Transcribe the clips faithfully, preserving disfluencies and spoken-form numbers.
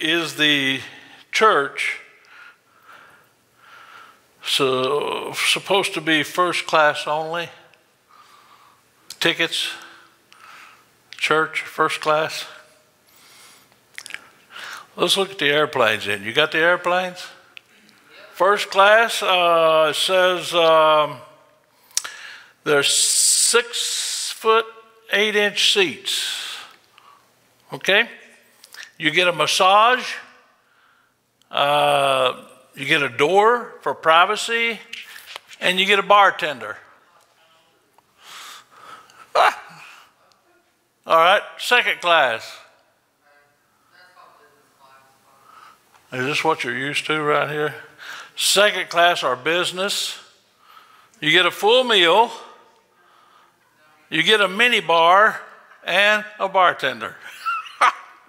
is the church so supposed to be first class only? Tickets, church, first class? Let's look at the airplanes in. You got the airplanes? First class, uh, it says um, there's six foot, eight inch seats, okay? You get a massage, uh, you get a door for privacy, and you get a bartender. Ah. All right, second class. Is this what you're used to right here? Second class or business. You get a full meal. You get a mini bar and a bartender.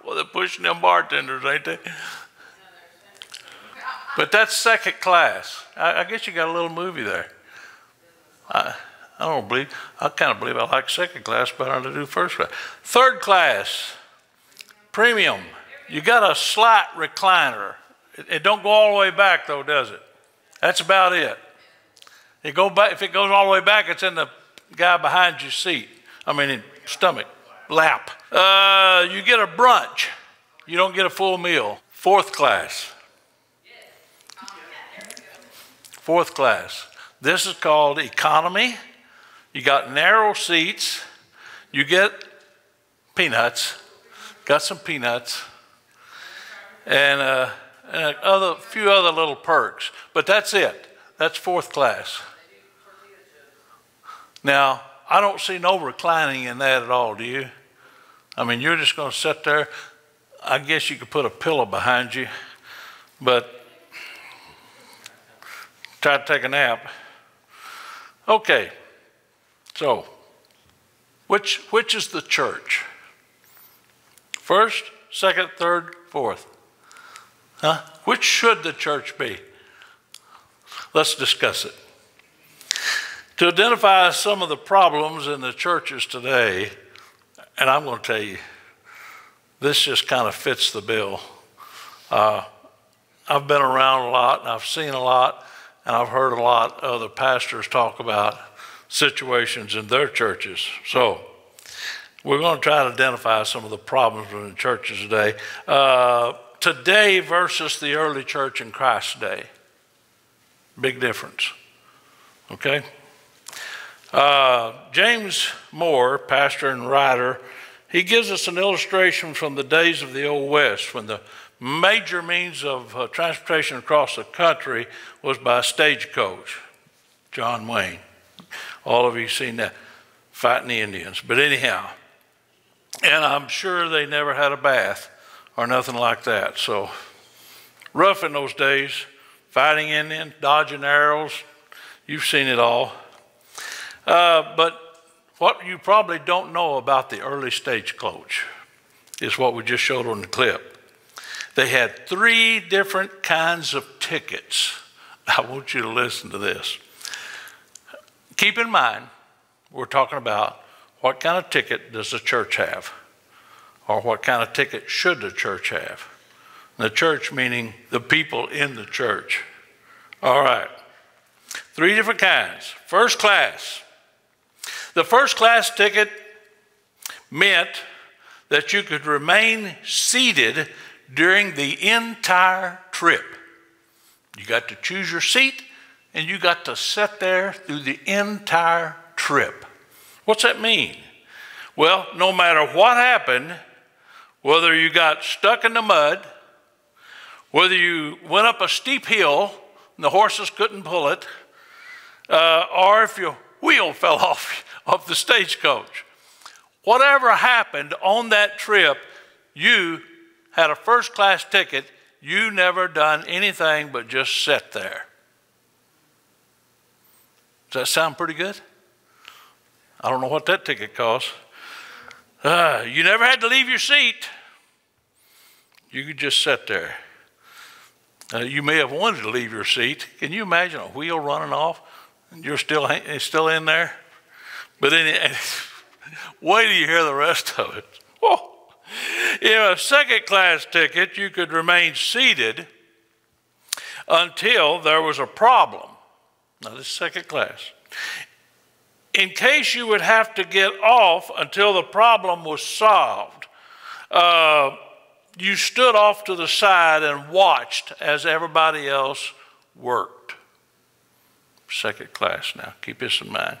Well, they're pushing them bartenders, ain't they? But that's second class. I, I guess you got a little movie there. I, I don't believe, I kind of believe I like second class better than I do first class. Third class, premium. You got a slight recliner. It, it don't go all the way back though, does it? That's about it. It go back, if it goes all the way back, it's in the guy behind your seat. I mean, stomach, lap. Uh, you get a brunch. You don't get a full meal. Fourth class. Fourth class. This is called economy. You got narrow seats. You get peanuts. Got some peanuts. And, uh, and a other, few other little perks. But that's it. That's fourth class. Now, I don't see no reclining in that at all, do you? I mean, you're just going to sit there. I guess you could put a pillow behind you, but try to take a nap. Okay, so which, which is the church? First, second, third, fourth. Huh? Which should the church be? Let's discuss it. To identify some of the problems in the churches today, and I'm going to tell you, this just kind of fits the bill. Uh, I've been around a lot, and I've seen a lot, and I've heard a lot of other pastors talk about situations in their churches. So we're going to try to identify some of the problems in the churches today. Uh, today versus the early church in Christ's day. Big difference. Okay? Uh, James Moore, pastor and writer, he gives us an illustration from the days of the Old West when the major means of uh, transportation across the country was by stagecoach. John Wayne. All of you seen that, fighting the Indians. But anyhow, and I'm sure they never had a bath or nothing like that. So rough in those days, fighting Indians, dodging arrows. You've seen it all. Uh, but what you probably don't know about the early stagecoach is what we just showed on the clip. They had three different kinds of tickets. I want you to listen to this. Keep in mind, we're talking about what kind of ticket does the church have? Or what kind of ticket should the church have? The church meaning the people in the church. All right. Three different kinds. First class. The first class ticket meant that you could remain seated during the entire trip. You got to choose your seat and you got to sit there through the entire trip. What's that mean? Well, no matter what happened, whether you got stuck in the mud, whether you went up a steep hill and the horses couldn't pull it, Uh, or if your wheel fell off of the stagecoach. Whatever happened on that trip, you had a first-class ticket. You never done anything but just sit there. Does that sound pretty good? I don't know what that ticket costs. Uh, you never had to leave your seat. You could just sit there. Uh, you may have wanted to leave your seat. Can you imagine a wheel running off? You're still, still in there? But any, wait till you hear the rest of it. Whoa. In a second-class ticket, you could remain seated until there was a problem. Now, this is second class. In case you would have to get off until the problem was solved, uh, you stood off to the side and watched as everybody else worked. Second class now. Keep this in mind.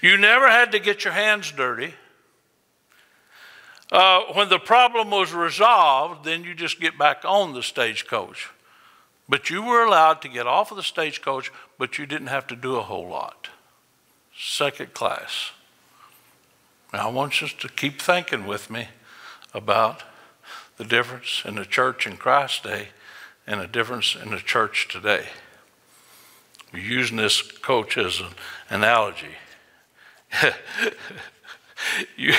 You never had to get your hands dirty. Uh, when the problem was resolved, then you just get back on the stagecoach. But you were allowed to get off of the stagecoach, but you didn't have to do a whole lot. Second class. Now I want you to keep thinking with me about the difference in the church in Christ's day and the difference in the church today. We're using this coach as an analogy. you,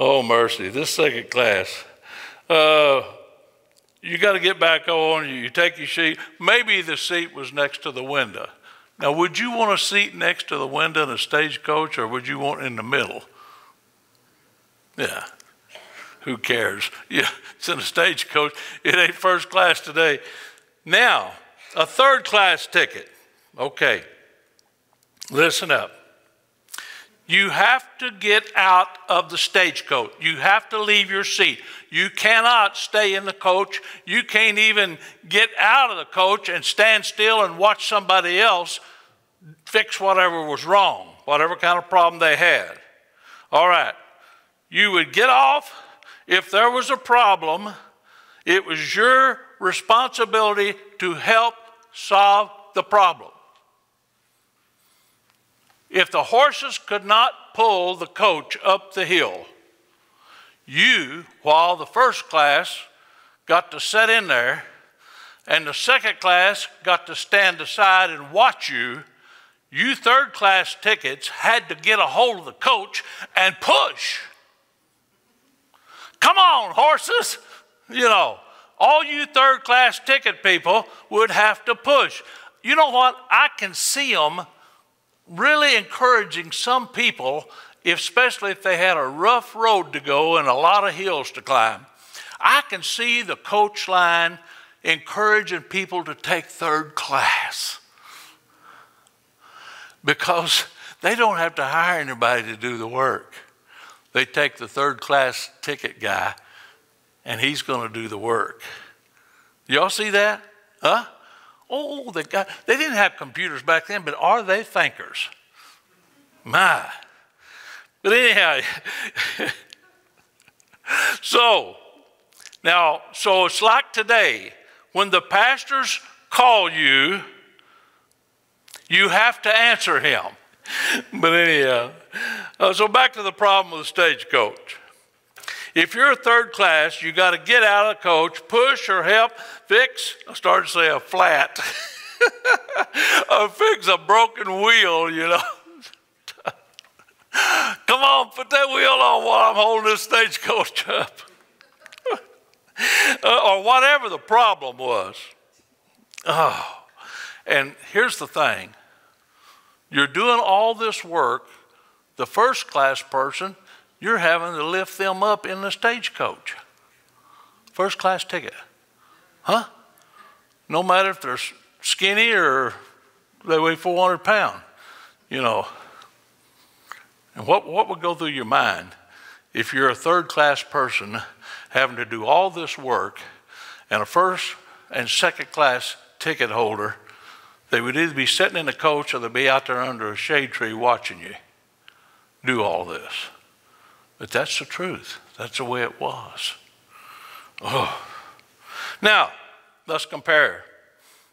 oh, mercy, this second class. Uh, you got to get back on. You take your seat. Maybe the seat was next to the window. Now, would you want a seat next to the window in a stagecoach, or would you want in the middle? Yeah. Who cares? Yeah, it's in a stagecoach. It ain't first class today. Now, a third class ticket. Okay. Listen up. You have to get out of the stagecoach. You have to leave your seat. You cannot stay in the coach. You can't even get out of the coach and stand still and watch somebody else fix whatever was wrong, whatever kind of problem they had. All right. You would get off. If there was a problem, it was your responsibility to help solve the problem. If the horses could not pull the coach up the hill, you, while the first class, got to sit in there, and the second class got to stand aside and watch you, you third class tickets had to get a hold of the coach and push. Come on, horses, you know. All you third class ticket people would have to push. You know what? I can see them really encouraging some people, especially if they had a rough road to go and a lot of hills to climb. I can see the coach line encouraging people to take third class because they don't have to hire anybody to do the work. They take the third class ticket guy and he's going to do the work. Y'all see that? Huh? Oh, they got, they didn't have computers back then, but are they thinkers? My. But anyhow, so, now, so it's like today. When the pastors call you, you have to answer him. But anyhow, uh, so back to the problem with the stagecoach. If you're a third class, you got to get out of the coach, push or help fix, I started to say a flat, or fix a broken wheel, you know. Come on, put that wheel on while I'm holding this stagecoach up. uh, or whatever the problem was. Oh, and here's the thing. You're doing all this work, the first class person, you're having to lift them up in the stagecoach. First class ticket. Huh? No matter if they're skinny or they weigh four hundred pounds, you know. And what, what would go through your mind if you're a third class person having to do all this work and a first and second class ticket holder, they would either be sitting in the coach or they'd be out there under a shade tree watching you do all this. But that's the truth. That's the way it was. Oh. Now, let's compare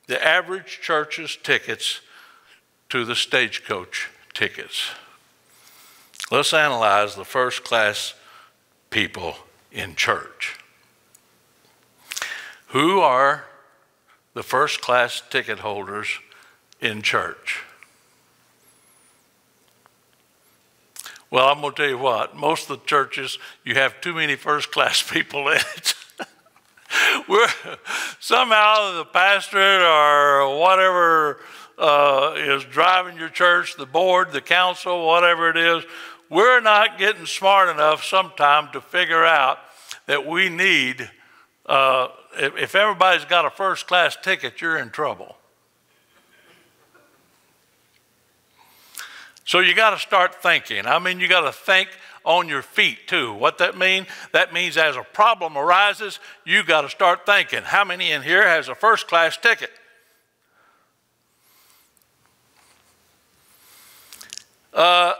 the average church's tickets to the stagecoach tickets. Let's analyze the first class people in church. Who are the first class ticket holders in church? Well, I'm going to tell you what, most of the churches, you have too many first-class people in it. We're, somehow the pastor or whatever uh, is driving your church, the board, the council, whatever it is, We're not getting smart enough sometime to figure out that we need, uh, if, if everybody's got a first-class ticket, you're in trouble. So you got to start thinking. I mean, you got to think on your feet too. What that mean? That means as a problem arises, you got to start thinking. How many in here has a first-class ticket? Uh,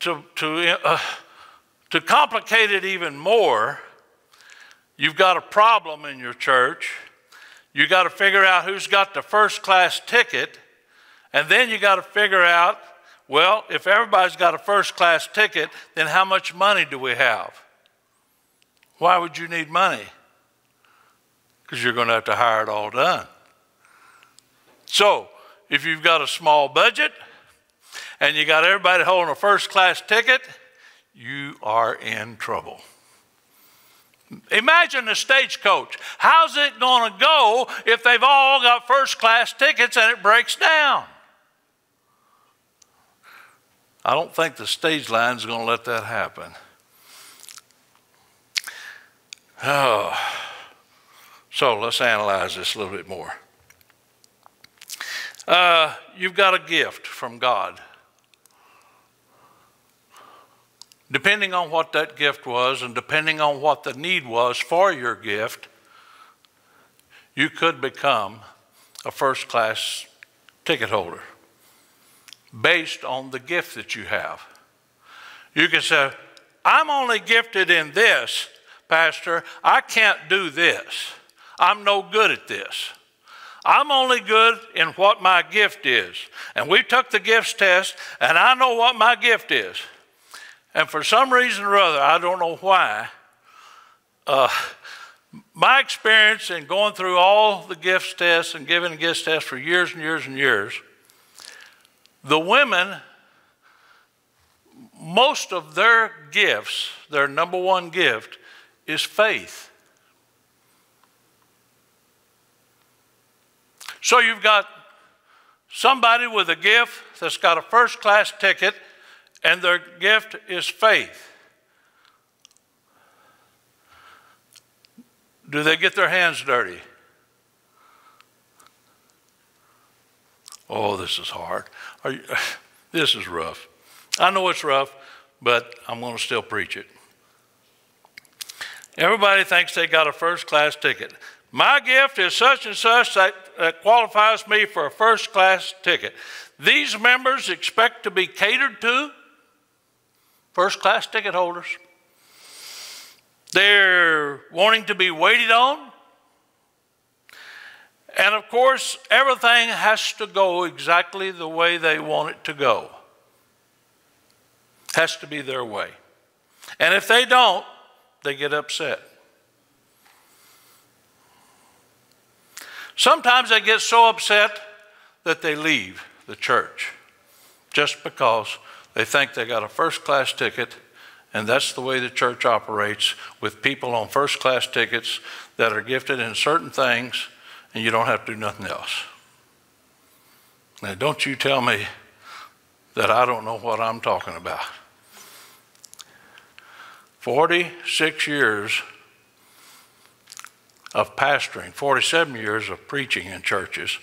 to, to, uh, to complicate it even more, you've got a problem in your church. You got to figure out who's got the first-class ticket, and then you got to figure out, well, if everybody's got a first-class ticket, then how much money do we have? Why would you need money? Because you're going to have to hire it all done. So if you've got a small budget and you got everybody holding a first-class ticket, you are in trouble. Imagine a stagecoach. How's it going to go if they've all got first-class tickets and it breaks down? I don't think the stage line's going to let that happen. Oh. So let's analyze this a little bit more. Uh, you've got a gift from God. Depending on what that gift was and depending on what the need was for your gift, you could become a first-class ticket holder. Based on the gift that you have. You can say, I'm only gifted in this, Pastor. I can't do this. I'm no good at this. I'm only good in what my gift is. And we took the gifts test, and I know what my gift is. And for some reason or other, I don't know why, uh, my experience in going through all the gifts tests and giving gifts tests for years and years and years, the women, most of their gifts, their number one gift, is faith. So you've got somebody with a gift that's got a first-class ticket, and their gift is faith. Do they get their hands dirty? Oh, this is hard. Are you, this is rough. I know it's rough, but I'm going to still preach it. Everybody thinks they got a first-class ticket. My gift is such and such that, that qualifies me for a first-class ticket. These members expect to be catered to, first-class ticket holders. They're wanting to be waited on. And of course, everything has to go exactly the way they want it to go. Has to be their way. And if they don't, they get upset. Sometimes they get so upset that they leave the church just because they think they got a first-class ticket, and that's the way the church operates, with people on first-class tickets that are gifted in certain things, and you don't have to do nothing else. Now, don't you tell me that I don't know what I'm talking about. forty-six years of pastoring, forty-seven years of preaching in churches,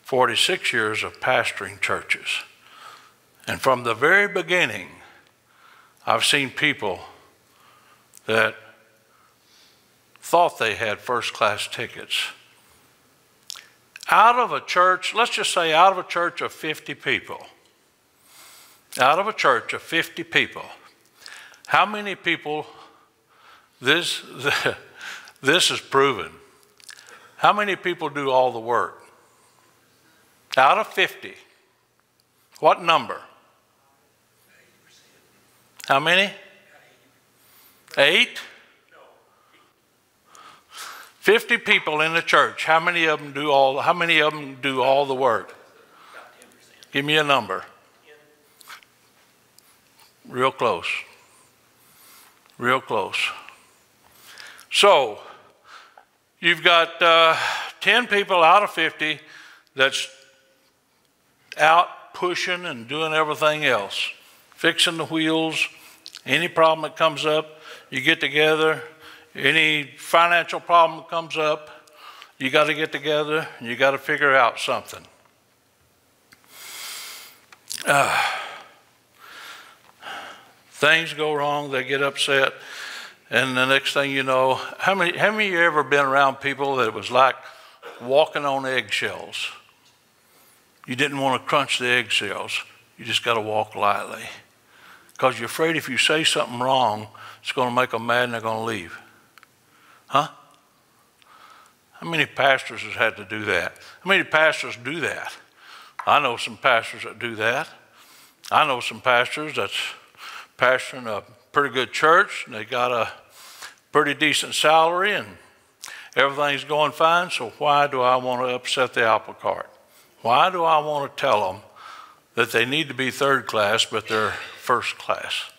forty-six years of pastoring churches. And from the very beginning, I've seen people that thought they had first-class tickets. Out of a church, let's just say out of a church of fifty people, out of a church of fifty people, how many people, this, this is proven, how many people do all the work? Out of fifty, what number? How many? Eight? fifty people in the church, how many of them do all, how many of them do all the work? Give me a number. Real close. Real close. So, you've got uh, ten people out of fifty that's out pushing and doing everything else. fixing the wheels, any problem that comes up, you get together. Any financial problem that comes up, you got to get together and you got to figure out something. Uh, things go wrong, they get upset, and the next thing you know, how many, how many of you ever been around people that it was like walking on eggshells? You didn't want to crunch the eggshells. You just got to walk lightly, because you're afraid if you say something wrong, it's going to make them mad and they're going to leave. Huh? How many pastors has had to do that? How many pastors do that? I know some pastors that do that. I know some pastors that's pastoring a pretty good church, and they got a pretty decent salary and everything's going fine, so why do I want to upset the apple cart? Why do I want to tell them that they need to be third class but they're first class?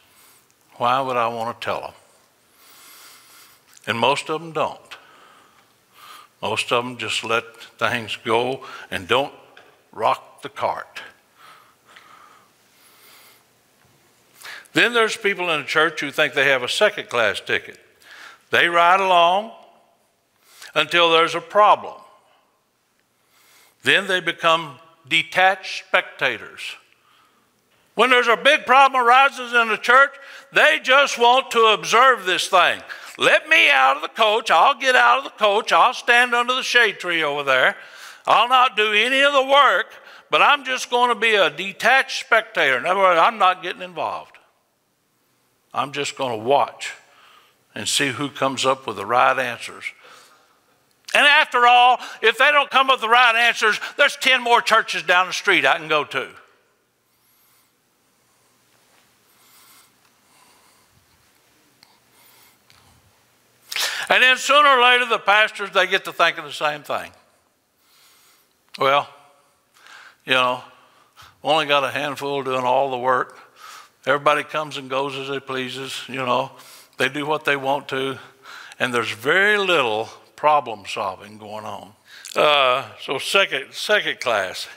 Why would I want to tell them? And most of them don't. Most of them just let things go and don't rock the cart. Then there's people in the church who think they have a second class ticket. They ride along until there's a problem. Then they become detached spectators. When there's a big problem arises in the church, they just want to observe this thing. Let me out of the coach. I'll get out of the coach. I'll stand under the shade tree over there. I'll not do any of the work, but I'm just going to be a detached spectator. In other words, I'm not getting involved. I'm just going to watch and see who comes up with the right answers. And after all, if they don't come up with the right answers, there's ten more churches down the street I can go to. And then sooner or later, the pastors, they get to thinking the same thing. Well, you know, only got a handful doing all the work. Everybody comes and goes as they pleases, you know. They do what they want to. And there's very little problem solving going on. Uh, so second, second class.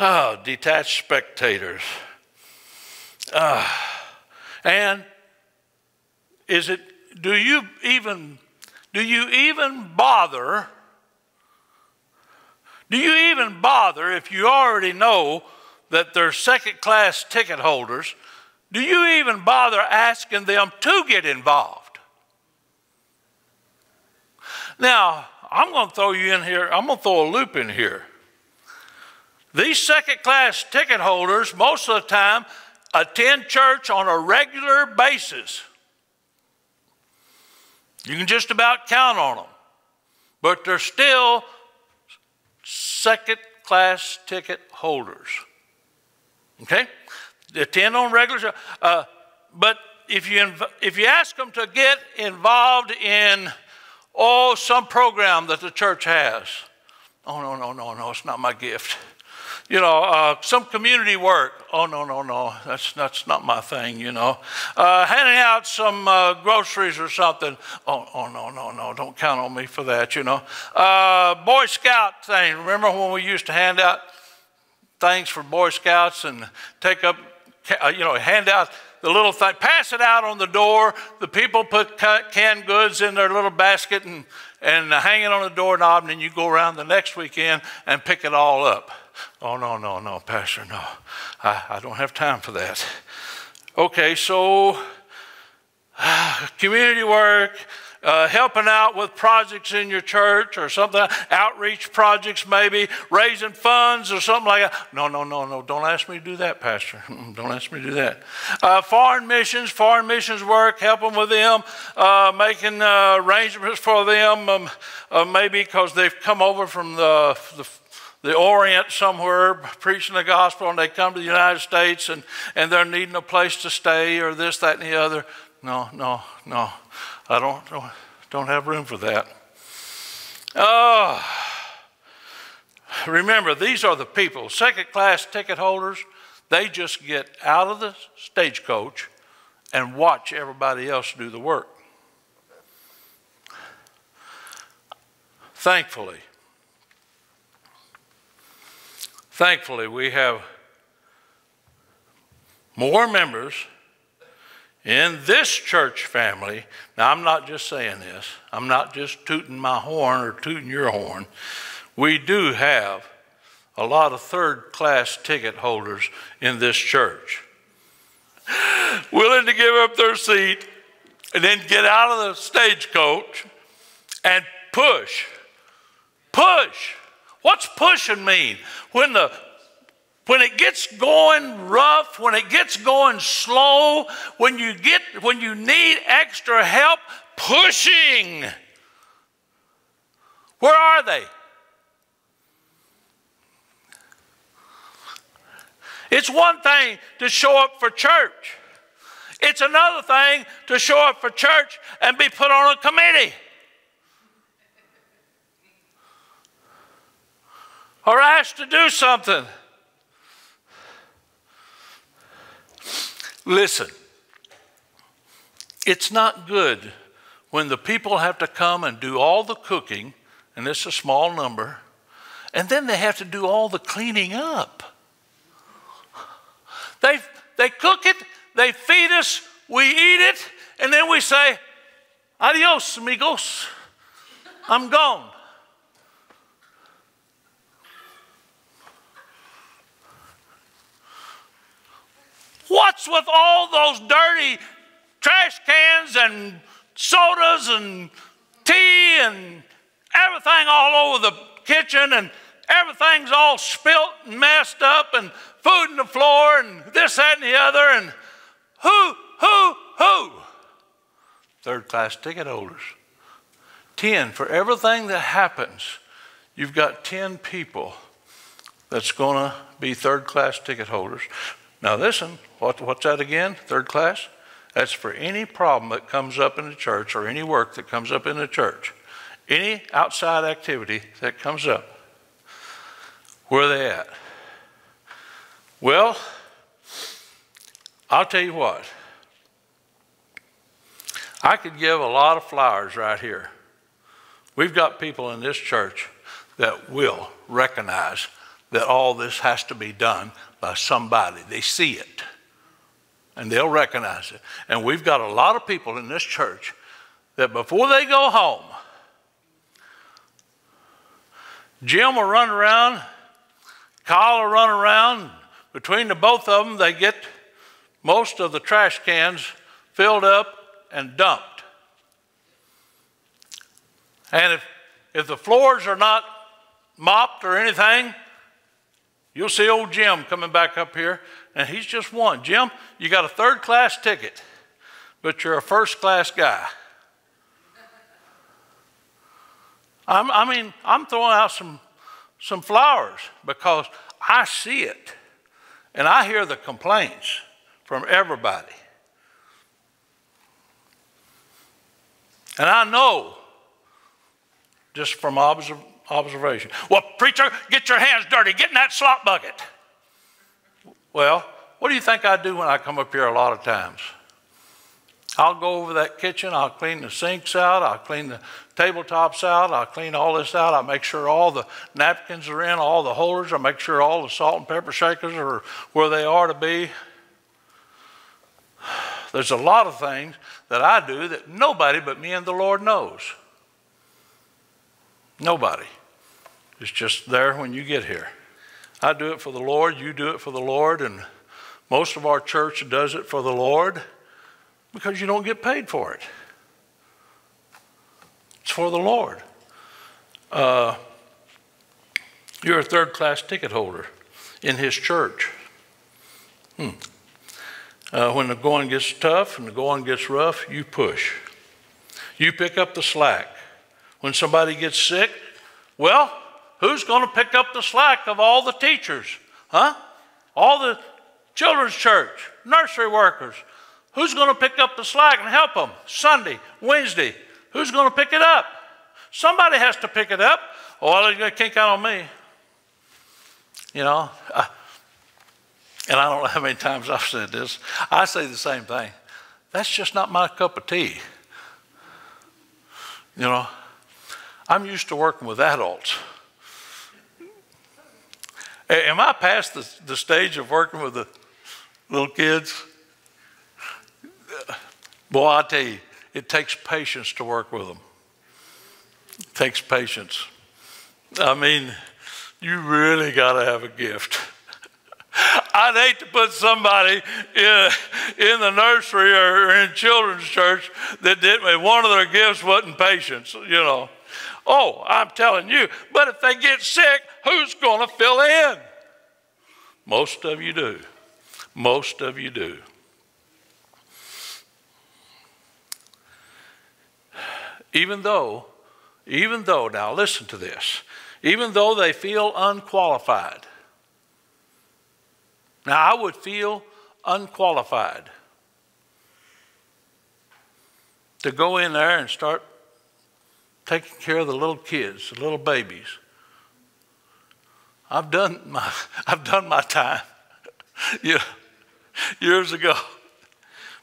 Oh, detached spectators. Uh, and is it, do you even... Do you even bother? Do you even bother if you already know that they're second-class ticket holders? Do you even bother asking them to get involved? Now, I'm going to throw you in here. I'm going to throw a loop in here. These second-class ticket holders, most of the time, attend church on a regular basis. You can just about count on them, but they're still second-class ticket holders, okay? They attend on regular, uh, but if you, if you ask them to get involved in, oh, some program that the church has, oh, no, no, no, no, it's not my gift. You know, uh, some community work. Oh, no, no, no, that's, that's not my thing, you know. Uh, handing out some uh, groceries or something. Oh, oh, no, no, no, don't count on me for that, you know. Uh, Boy Scout thing. Remember when we used to hand out things for Boy Scouts and take up, you know, hand out the little thing, pass it out on the door. The people put canned goods in their little basket and, and hang it on the doorknob, and then you go around the next weekend and pick it all up. Oh, no, no, no, Pastor, no. I, I don't have time for that. Okay, so uh, community work, uh, helping out with projects in your church or something, outreach projects maybe, raising funds or something like that. No, no, no, no, don't ask me to do that, Pastor. Don't ask me to do that. Uh, foreign missions, foreign missions work, helping with them, uh, making uh, arrangements for them, um, uh, maybe because they've come over from the, the the Orient somewhere, preaching the gospel, and they come to the United States and, and they're needing a place to stay or this, that, and the other. No, no, no. I don't, don't, don't have room for that. Oh, remember, these are the people, second-class ticket holders. They just get out of the stagecoach and watch everybody else do the work. Thankfully, Thankfully, we have more members in this church family. Now, I'm not just saying this. I'm not just tooting my horn or tooting your horn. We do have a lot of third-class ticket holders in this church, willing to give up their seat and then get out of the stagecoach and push. Push. What's pushing mean? When the When it gets going rough, when it gets going slow, when you get, when you need extra help, pushing. Where are they? It's one thing to show up for church. It's another thing to show up for church and be put on a committee. Or asked to do something. Listen, it's not good when the people have to come and do all the cooking, and it's a small number, and then they have to do all the cleaning up. They, they cook it, they feed us, we eat it, and then we say, adios, amigos, I'm gone. What's with all those dirty trash cans and sodas and tea and everything all over the kitchen, and everything's all spilt and messed up and food on the floor and this, that, and the other, and who, who, who? Third-class ticket holders. Ten. For everything that happens, you've got ten people that's going to be third-class ticket holders. Now listen, what, what's that again? Third class? That's for any problem that comes up in the church or any work that comes up in the church. Any outside activity that comes up. Where are they at? Well, I'll tell you what. I could give a lot of flowers right here. We've got people in this church that will recognize that all this has to be done by somebody. They see it, and they'll recognize it. And we've got a lot of people in this church that before they go home, Jim will run around, Kyle will run around. Between the both of them, they get most of the trash cans filled up and dumped. And if, if the floors are not mopped or anything, you'll see old Jim coming back up here, and he's just one. Jim, you got a third-class ticket, but you're a first-class guy. I'm, I mean, I'm throwing out some, some flowers because I see it, and I hear the complaints from everybody. And I know, just from observation, Observation. Well, preacher, get your hands dirty. Get in that slop bucket. Well, what do you think I do when I come up here a lot of times? I'll go over that kitchen. I'll clean the sinks out. I'll clean the tabletops out. I'll clean all this out. I'll make sure all the napkins are in, all the holders. I'll make sure all the salt and pepper shakers are where they are to be. There's a lot of things that I do that nobody but me and the Lord knows. Nobody. It's just there when you get here. I do it for the Lord. You do it for the Lord. And most of our church does it for the Lord because you don't get paid for it. It's for the Lord. Uh, you're a third-class ticket holder in His church. Hmm. Uh, when the going gets tough and the going gets rough, you push. You pick up the slack. When somebody gets sick, well, who's going to pick up the slack of all the teachers? Huh? All the children's church, nursery workers. Who's going to pick up the slack and help them? Sunday, Wednesday. Who's going to pick it up? Somebody has to pick it up. Oh, they can't count on me. You know, I, and I don't know how many times I've said this. I say the same thing. That's just not my cup of tea. You know, I'm used to working with adults. Am I past the, the stage of working with the little kids, boy, I tell you, it takes patience to work with them. It takes patience. I mean, you really got to have a gift. I'd hate to put somebody in, in the nursery or in children's church that didn't, one of their gifts wasn't patience, you know. Oh, I'm telling you, but if they get sick, who's going to fill in? Most of you do. Most of you do. Even though, even though, now listen to this, even though they feel unqualified. Now, I would feel unqualified to go in there and start taking care of the little kids, the little babies. I've done my, I've done my time yeah, years ago.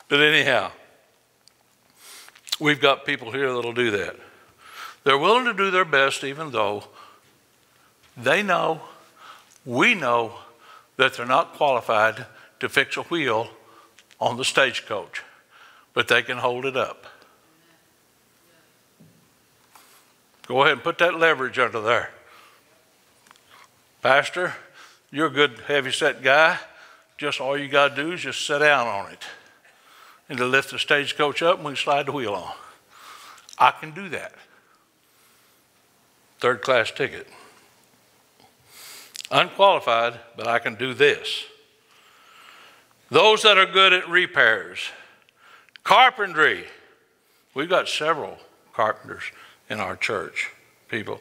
But anyhow, we've got people here that'll do that. They're willing to do their best even though they know, we know, that they're not qualified to fix a wheel on the stagecoach, but they can hold it up. Go ahead and put that leverage under there. Pastor, you're a good heavy-set guy. Just all you got to do is just sit down on it. And to lift the stagecoach up and we can slide the wheel on. I can do that. Third-class ticket. Unqualified, but I can do this. Those that are good at repairs. Carpentry. We've got several carpenters in our church, people.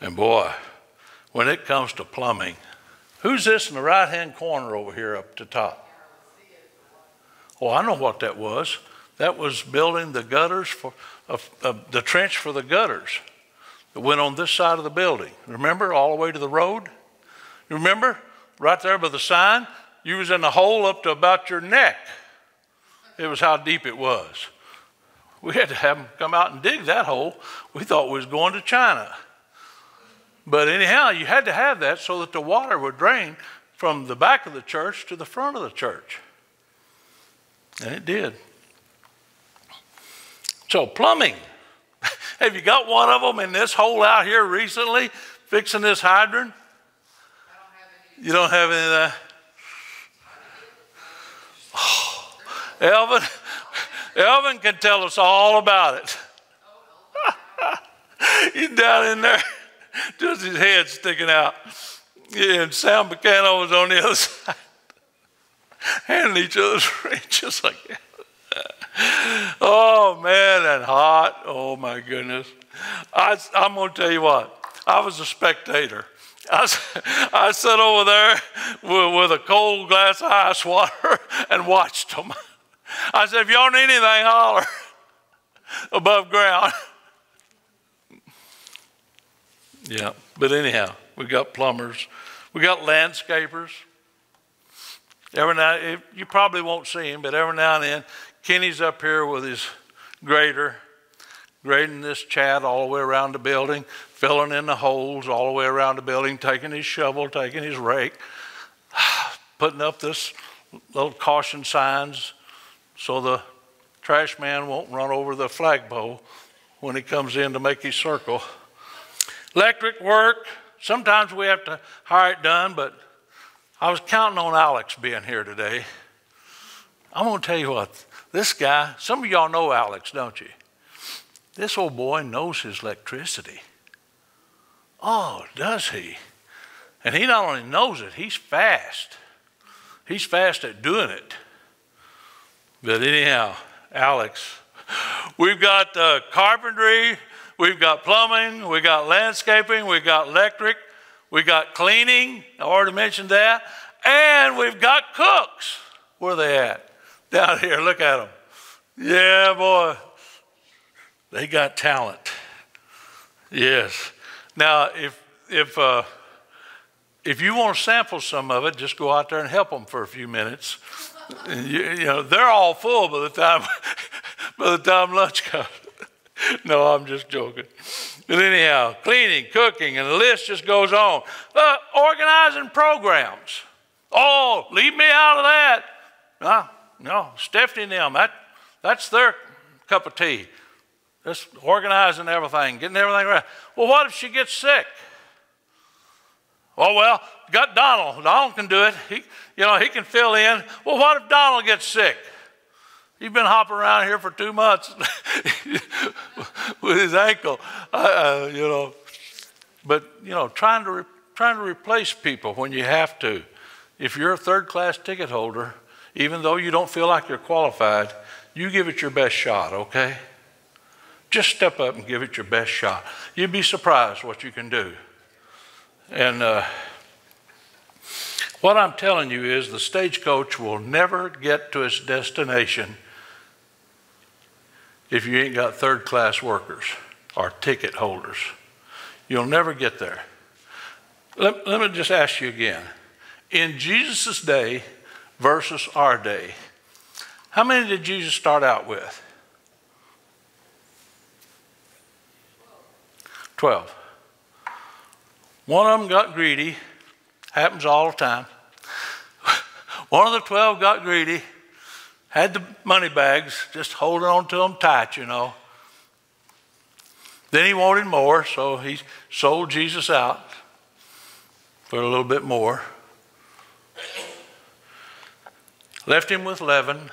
And boy, when it comes to plumbing, who's this in the right-hand corner over here up the top? Oh, I know what that was. That was building the gutters, for uh, uh, the trench for the gutters that went on this side of the building. Remember, all the way to the road? Remember, right there by the sign, you was in a hole up to about your neck. It was how deep it was. We had to have them come out and dig that hole. We thought we was going to China. But anyhow, you had to have that so that the water would drain from the back of the church to the front of the church. And it did. So plumbing. Have you got one of them in this hole out here recently, fixing this hydrant? You don't have any of that? Oh, Elvin, Elvin can tell us all about it. He's down in there, just his head sticking out. Yeah, and Sam Buchanan was on the other side, handing each other's wrenches like that. Oh, man, and hot. Oh, my goodness. I, I'm going to tell you what. I was a spectator. I, I sat over there with, with a cold glass of ice water and watched them. I said, if y'all need anything, holler above ground. Yeah, but anyhow, we got plumbers. We got landscapers. Every now, you probably won't see him, but every now and then, Kenny's up here with his grader, grading this chat all the way around the building, filling in the holes all the way around the building, taking his shovel, taking his rake, putting up this little caution signs so the trash man won't run over the flagpole when he comes in to make his circle. Electric work, sometimes we have to hire it done, but I was counting on Alex being here today. I'm gonna tell you what, this guy, some of y'all know Alex, don't you? This old boy knows his electricity. Oh, does he? And he not only knows it, he's fast. He's fast at doing it. But anyhow, Alex, we've got uh, carpentry, we've got plumbing, we've got landscaping, we've got electric, we've got cleaning, I already mentioned that, and we've got cooks. Where are they at? Down here, look at them. Yeah, boy. They got talent. Yes. Now, if if uh, if you want to sample some of it, just go out there and help them for a few minutes. And you, you know, they're all full by the time by the time lunch comes. No, I'm just joking. But anyhow, cleaning, cooking, and the list just goes on. Uh, organizing programs. Oh, leave me out of that. No, no, Stephanie and them, that, that's their cup of tea. Just organizing everything, getting everything right. Well, what if she gets sick? Oh, well, got Donald. Donald can do it. He, you know, he can fill in. Well, what if Donald gets sick? He's been hopping around here for two months with his ankle, uh, you know. But, you know, trying to, re trying to replace people when you have to. If you're a third-class ticket holder, even though you don't feel like you're qualified, you give it your best shot, okay? Just step up and give it your best shot. You'd be surprised what you can do. And uh, what I'm telling you is the stagecoach will never get to its destination if you ain't got third-class workers or ticket holders. You'll never get there. Let, let me just ask you again. In Jesus' day versus our day, how many did Jesus start out with? Twelve. One of them got greedy. Happens all the time. One of the twelve got greedy, had the money bags, just holding on to them tight, you know. Then he wanted more, so he sold Jesus out for a little bit more. Left him with leaven,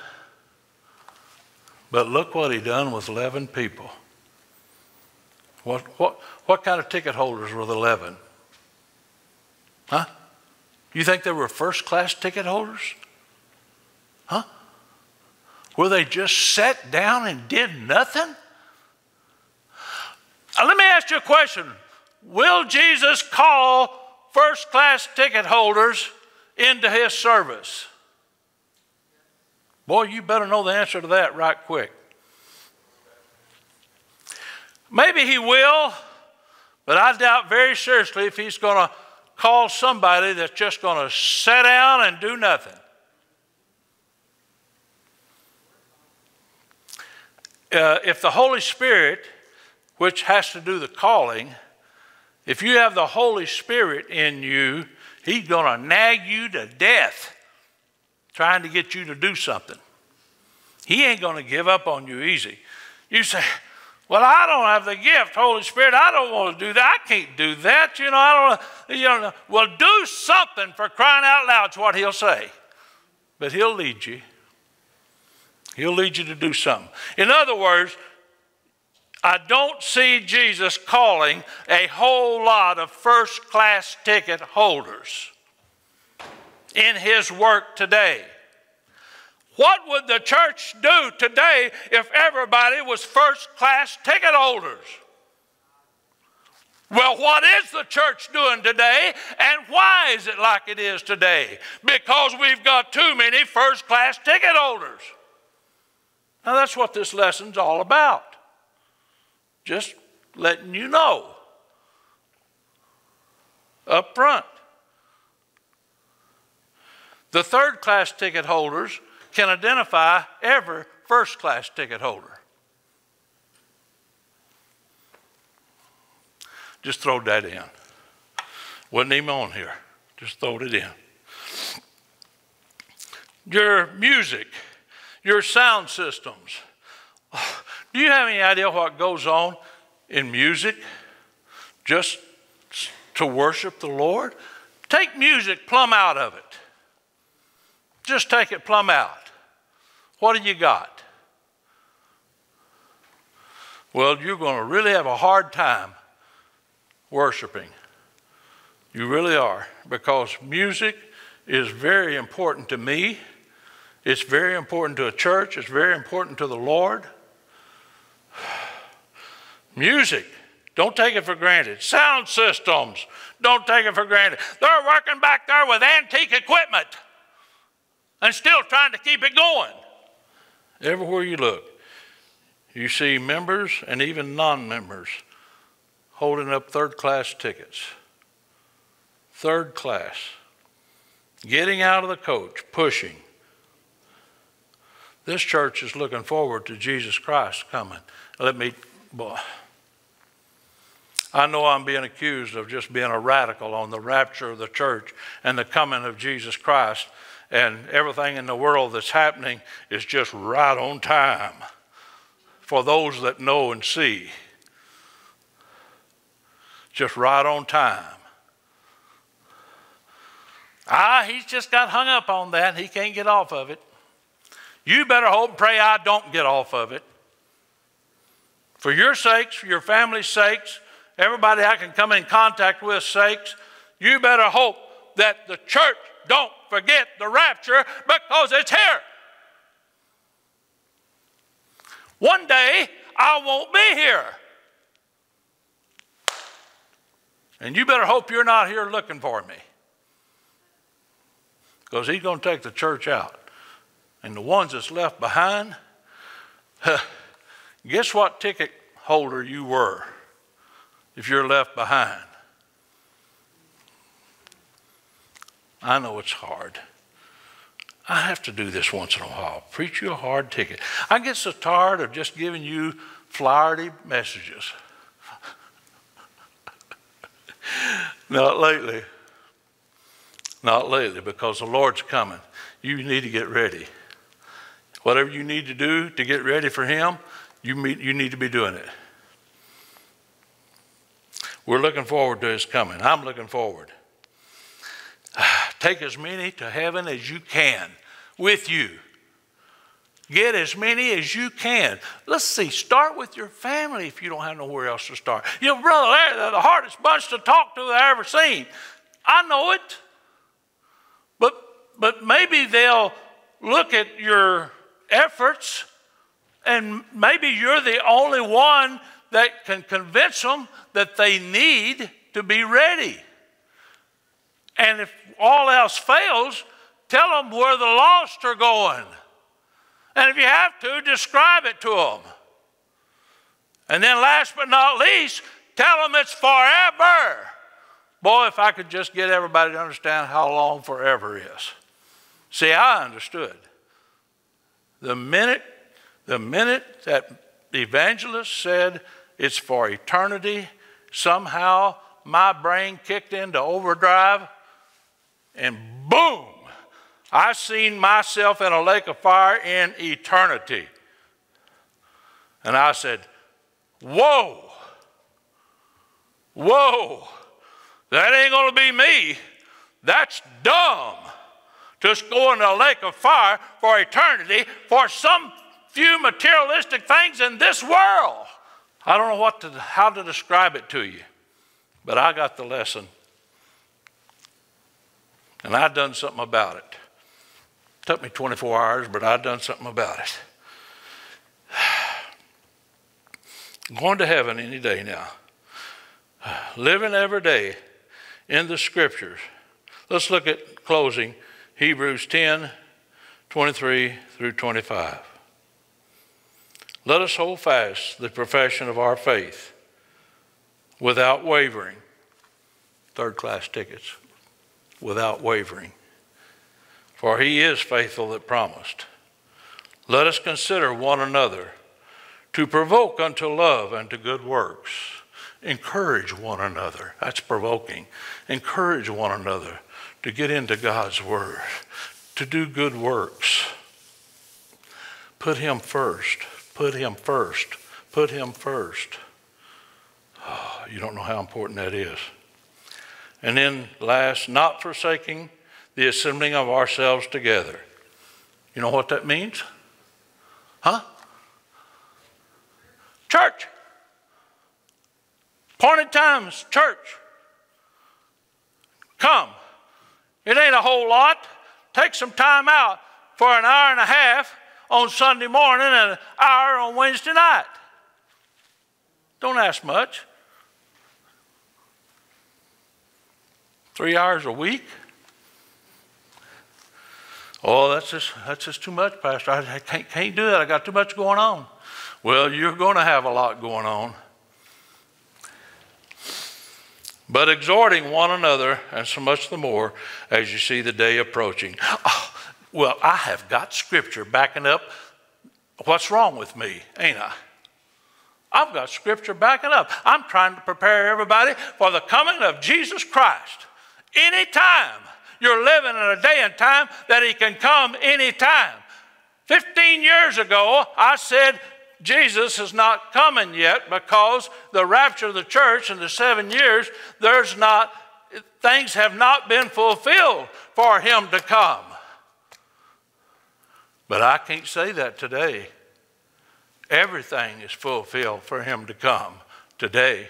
but look what he done with eleven people. What, what, what kind of ticket holders were the eleven? Huh? You think they were first-class ticket holders? Huh? Were they just sat down and did nothing? Now, let me ask you a question. Will Jesus call first-class ticket holders into his service? Boy, you better know the answer to that right quick. Maybe he will, but I doubt very seriously if he's going to call somebody that's just going to sit down and do nothing. Uh, if the Holy Spirit, which has to do the calling, if you have the Holy Spirit in you, he's going to nag you to death trying to get you to do something. He ain't going to give up on you easy. You say, well, I don't have the gift, Holy Spirit. I don't want to do that. I can't do that. You know, I don't, you know. Well, do something for crying out loud is what he'll say. But he'll lead you. He'll lead you to do something. In other words, I don't see Jesus calling a whole lot of first-class ticket holders in his work today. What would the church do today if everybody was first-class ticket holders? Well, what is the church doing today, and why is it like it is today? Because we've got too many first-class ticket holders. Now, that's what this lesson's all about. Just letting you know up front. The third-class ticket holders can identify every first-class ticket holder. Just throw that in. Wasn't even on here. Just throw it in. Your music, your sound systems. Do you have any idea what goes on in music just to worship the Lord? Take music plumb out of it. Just take it plumb out. What do you got? Well, you're going to really have a hard time worshiping. You really are, because music is very important to me. It's very important to a church. It's very important to the Lord. Music, don't take it for granted. Sound systems, don't take it for granted. They're working back there with antique equipment and still trying to keep it going. Everywhere you look, you see members and even non-members holding up third-class tickets. Third class. Getting out of the coach, pushing. This church is looking forward to Jesus Christ coming. Let me, boy. I know I'm being accused of just being a radical on the rapture of the church and the coming of Jesus Christ. and everything in the world that's happening is just right on time for those that know and see. Just right on time. Ah, he's just got hung up on that. He can't get off of it. You better hope and pray I don't get off of it. For your sakes, for your family's sakes, everybody I can come in contact with sakes, you better hope that the church don't forget the rapture, because it's here. One day, I won't be here. And you better hope you're not here looking for me. Because he's going to take the church out. And the ones that's left behind, huh, guess what ticket holder you were if you're left behind. I know it's hard. I have to do this once in a while. Preach you a hard ticket. I get so tired of just giving you flowery messages. Not lately. Not lately, because the Lord's coming. You need to get ready. Whatever you need to do to get ready for him, you meet, you need to be doing it. We're looking forward to his coming. I'm looking forward. Take as many to heaven as you can with you. Get as many as you can. Let's see, start with your family if you don't have nowhere else to start. You know, Brother Larry, they're the hardest bunch to talk to I've ever seen. I know it. But, but maybe they'll look at your efforts, and maybe you're the only one that can convince them that they need to be ready. And if all else fails, tell them where the lost are going. And if you have to, describe it to them. And then last but not least, tell them it's forever. Boy, if I could just get everybody to understand how long forever is. See, I understood. The minute, the minute that evangelist said it's for eternity, somehow my brain kicked into overdrive. And boom, I seen myself in a lake of fire in eternity. And I said, whoa, whoa, that ain't going to be me. That's dumb. Just go in a lake of fire for eternity for some few materialistic things in this world. I don't know what to, how to describe it to you, but I got the lesson. And I've done something about it. It took me twenty-four hours, but I've done something about it. I'm going to heaven any day now. Living every day in the scriptures. Let's look at closing Hebrews ten, twenty-three through twenty-five. Let us hold fast the profession of our faith without wavering. Third class tickets. Without wavering, for he is faithful that promised. Let us consider one another to provoke unto love and to good works. Encourage one another. That's provoking. Encourage one another to get into God's word, to do good works. Put him first. Put him first. Put him first. Oh, you don't know how important that is. And then last, not forsaking the assembling of ourselves together. You know what that means? Huh? Church. Appointed times, church. Come. It ain't a whole lot. Take some time out for an hour and a half on Sunday morning and an hour on Wednesday night. Don't ask much. Three hours a week? Oh, that's just, that's just too much, Pastor. I, I can't, can't do that. I got too much going on. Well, you're going to have a lot going on. But exhorting one another, and so much the more, as you see the day approaching. Oh, well, I have got scripture backing up what's wrong with me, ain't I? I've got scripture backing up. I'm trying to prepare everybody for the coming of Jesus Christ. Anytime You're living in a day and time that he can come anytime. Fifteen years ago, I said, Jesus is not coming yet, because the rapture of the church in the seven years, there's not, things have not been fulfilled for him to come. But I can't say that today. Everything is fulfilled for him to come today.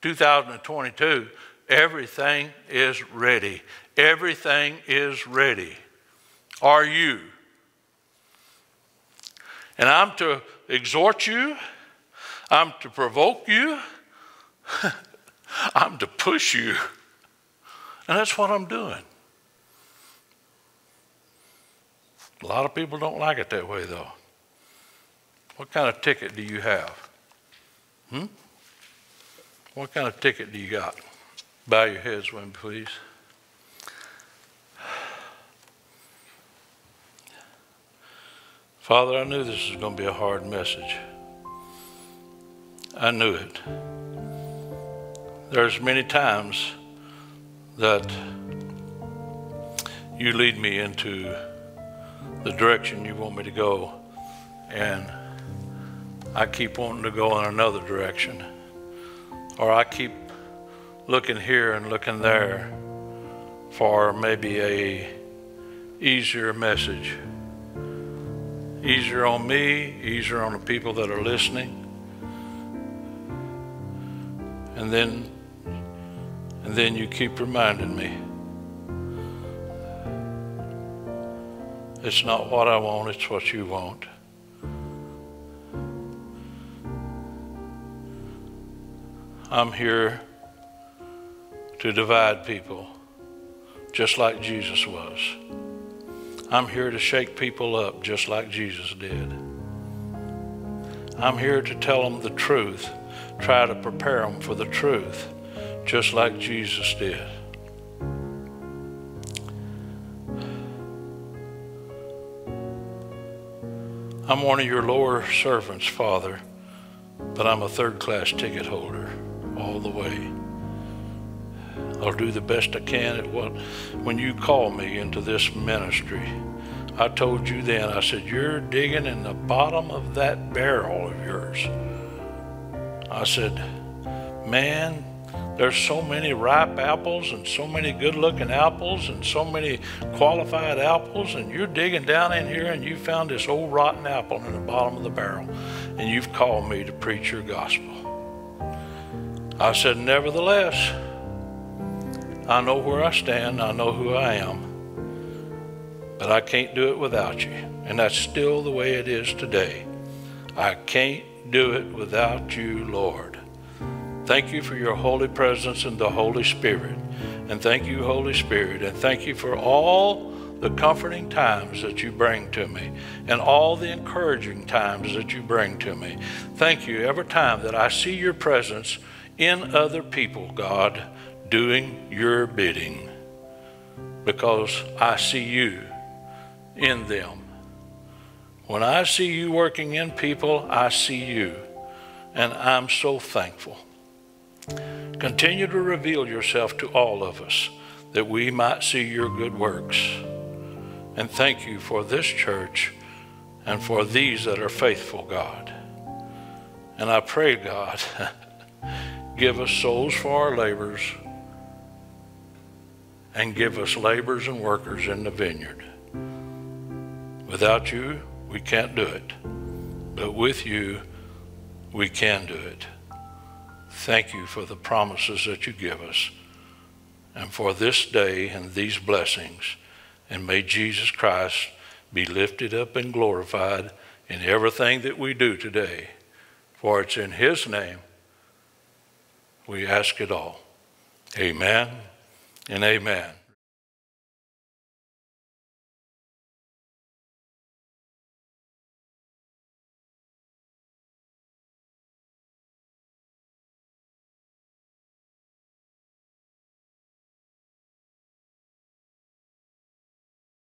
two thousand twenty-two, everything is ready. Everything is ready. Are you? And I'm to exhort you. I'm to provoke you. I'm to push you. And that's what I'm doing. A lot of people don't like it that way, though. What kind of ticket do you have? Hmm? What kind of ticket do you got? Bow your heads when, please. Father, I knew this was going to be a hard message. I knew it. There's many times that you lead me into the direction you want me to go, and I keep wanting to go in another direction, or I keep looking here and looking there for maybe a easier message. Easier on me, easier on the people that are listening. And then, and then you keep reminding me, it's not what I want, it's what you want. I'm here to divide people, just like Jesus was. I'm here to shake people up just like Jesus did. I'm here to tell them the truth, try to prepare them for the truth, just like Jesus did. I'm one of your lower servants, Father, but I'm a third-class ticket holder all the way. I'll do the best I can at what, when you call me into this ministry. I told you then, I said, you're digging in the bottom of that barrel of yours. I said, man, there's so many ripe apples and so many good looking apples and so many qualified apples, and you're digging down in here and you found this old rotten apple in the bottom of the barrel, and you've called me to preach your gospel. I said, nevertheless, I know where I stand, I know who I am, but I can't do it without you. And that's still the way it is today. I can't do it without you, Lord. Thank you for your holy presence and the Holy Spirit. And thank you, Holy Spirit. And thank you for all the comforting times that you bring to me, and all the encouraging times that you bring to me. Thank you every time that I see your presence in other people, God, doing your bidding, because I see you in them. When I see you working in people, I see you, and I'm so thankful. Continue to reveal yourself to all of us, that we might see your good works. And thank you for this church and for these that are faithful, God. And I pray, God, give us souls for our labors, and give us laborers and workers in the vineyard. Without you, we can't do it. But with you, we can do it. Thank you for the promises that you give us, and for this day and these blessings. And may Jesus Christ be lifted up and glorified in everything that we do today. For it's in his name we ask it all. Amen and amen.